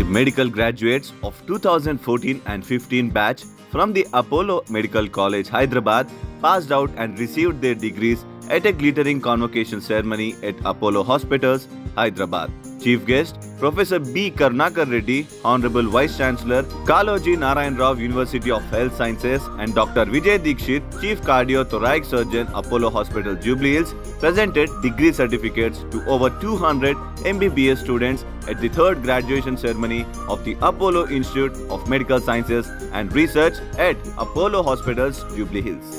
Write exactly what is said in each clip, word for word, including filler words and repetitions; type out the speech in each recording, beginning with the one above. The medical graduates of two thousand fourteen and fifteen batch from the Apollo Medical College, Hyderabad passed out and received their degrees at a glittering convocation ceremony at Apollo Hospitals, Hyderabad. Chief guest, Professor B. Karnakar Reddy, Honorable Vice Chancellor, Kaloji Narayan Rao University of Health Sciences, and Doctor Vijay Dikshit, Chief Cardiothoracic Surgeon, Apollo Hospital, Jubilee Hills, presented degree certificates to over two hundred M B B S students at the third graduation ceremony of the Apollo Institute of Medical Sciences and Research at Apollo Hospitals, Jubilee Hills.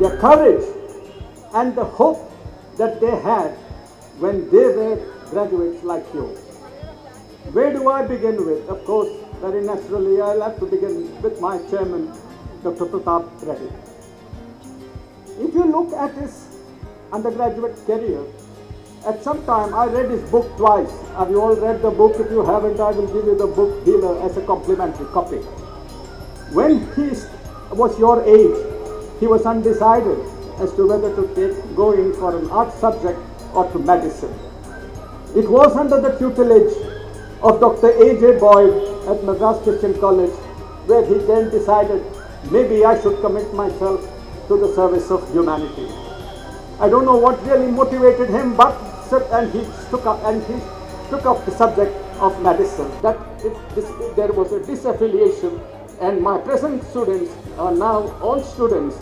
The courage and the hope that they had when they were graduates like you. Where do I begin with? Of course, very naturally, I'll have to begin with my chairman, Doctor Pratap Reddy. If you look at his undergraduate career, at some time I read his book twice. Have you all read the book? If you haven't, I will give you the book dealer as a complimentary copy. When he was your age, he was undecided as to whether to take go in for an art subject or to medicine. It was under the tutelage of Doctor A J Boyd at Madras Christian College, where he then decided, maybe I should commit myself to the service of humanity. I don't know what really motivated him, but and he took up and he took up the subject of medicine. That it, this, there was a disaffiliation. And my present students are now all students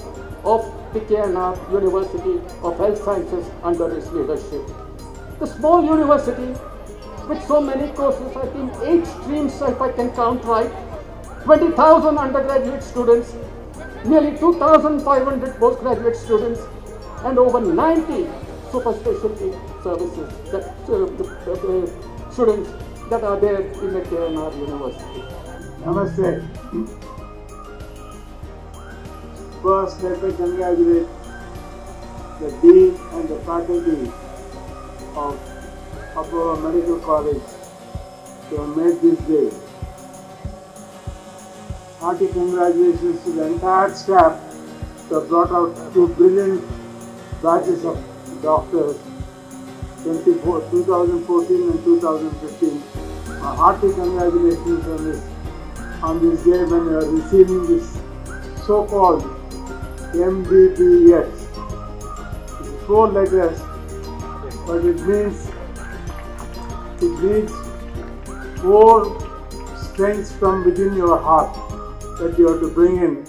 of T K N A P University of Health Sciences under its leadership. The small university with so many courses, I think eight streams if I can count right, twenty thousand undergraduate students, nearly two thousand five hundred postgraduate students, and over ninety super specialty services that uh, the, uh, students that are there in the T K N A P University. Namaste. First, let me congratulate the Dean and the faculty of Apollo Medical College to have made this day. Hearty congratulations to the entire staff who have brought out two brilliant batches of doctors, twenty fourteen and two thousand fifteen. Uh, hearty congratulations on this. On this day when you are receiving this so-called M B B S. It's four letters, but it means it means four strengths from within your heart that you have to bring in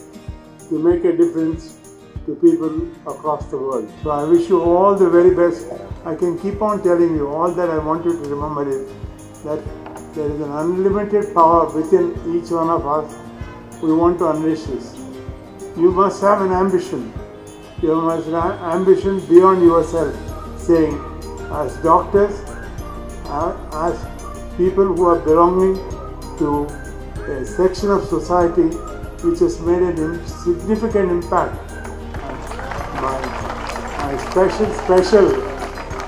to make a difference to people across the world. So I wish you all the very best. I can keep on telling you all that I want you to remember is that there is an unlimited power within each one of us. We want to unleash this. You must have an ambition. You must have ambition beyond yourself, saying, as doctors, uh, as people who are belonging to a section of society which has made a significant impact. My, my special, special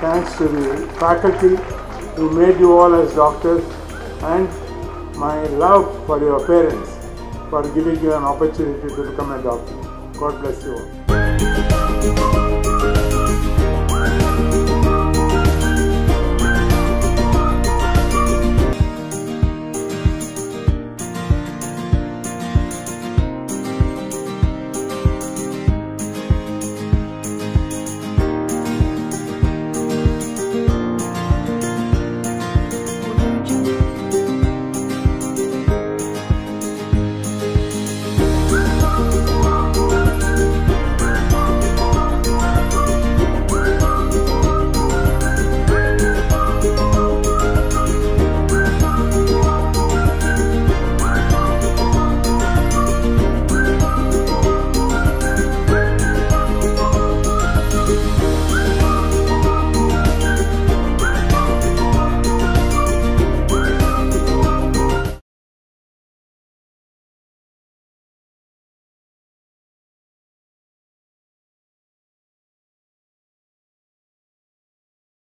thanks to the faculty who made you all as doctors, and my love for your parents for giving you an opportunity to become a doctor. God bless you all.